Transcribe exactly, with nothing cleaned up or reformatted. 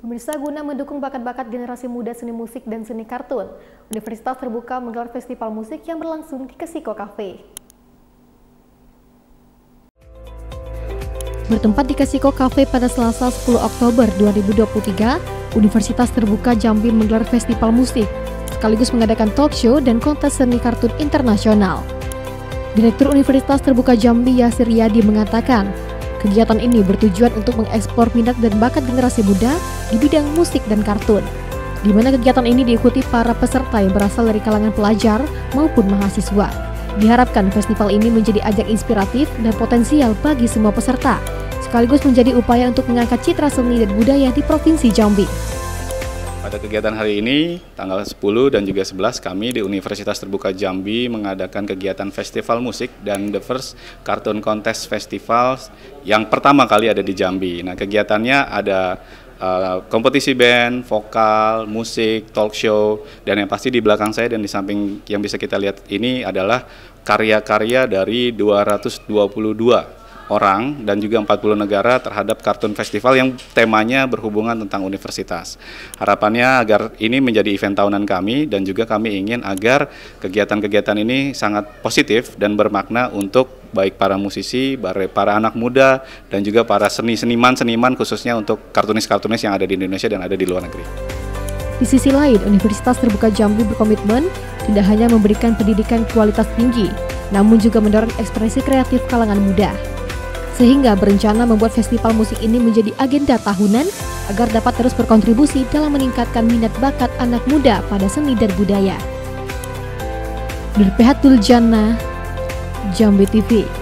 Pemirsa, guna mendukung bakat-bakat generasi muda seni musik dan seni kartun, Universitas Terbuka menggelar festival musik yang berlangsung di Kesiko Cafe. Bertempat di Kesiko Cafe pada Selasa sepuluh Oktober dua ribu dua puluh tiga, Universitas Terbuka Jambi menggelar festival musik, sekaligus mengadakan talk show dan kontes seni kartun internasional. Direktur Universitas Terbuka Jambi Yasir Yadi mengatakan, kegiatan ini bertujuan untuk mengeksplor minat dan bakat generasi muda di bidang musik dan kartun, di mana kegiatan ini diikuti para peserta yang berasal dari kalangan pelajar maupun mahasiswa. Diharapkan festival ini menjadi ajang inspiratif dan potensial bagi semua peserta, sekaligus menjadi upaya untuk mengangkat citra seni dan budaya di Provinsi Jambi. Pada kegiatan hari ini, tanggal sepuluh dan juga sebelas, kami di Universitas Terbuka Jambi mengadakan kegiatan festival musik dan The First Cartoon Contest Festival yang pertama kali ada di Jambi. Nah, kegiatannya ada uh, kompetisi band, vokal, musik, talk show, dan yang pasti di belakang saya dan di samping yang bisa kita lihat ini adalah karya-karya dari dua ratus dua puluh dua. Orang dan juga empat puluh negara terhadap kartun festival yang temanya berhubungan tentang universitas. Harapannya agar ini menjadi event tahunan kami dan juga kami ingin agar kegiatan-kegiatan ini sangat positif dan bermakna untuk baik para musisi, para anak muda, dan juga para seni-seniman-seniman khususnya untuk kartunis-kartunis yang ada di Indonesia dan ada di luar negeri. Di sisi lain, Universitas Terbuka Jambi berkomitmen tidak hanya memberikan pendidikan kualitas tinggi, namun juga mendorong ekspresi kreatif kalangan muda. Sehingga berencana membuat festival musik ini menjadi agenda tahunan agar dapat terus berkontribusi dalam meningkatkan minat bakat anak muda pada seni dan budaya. Jannah Duljana, Jambi T V.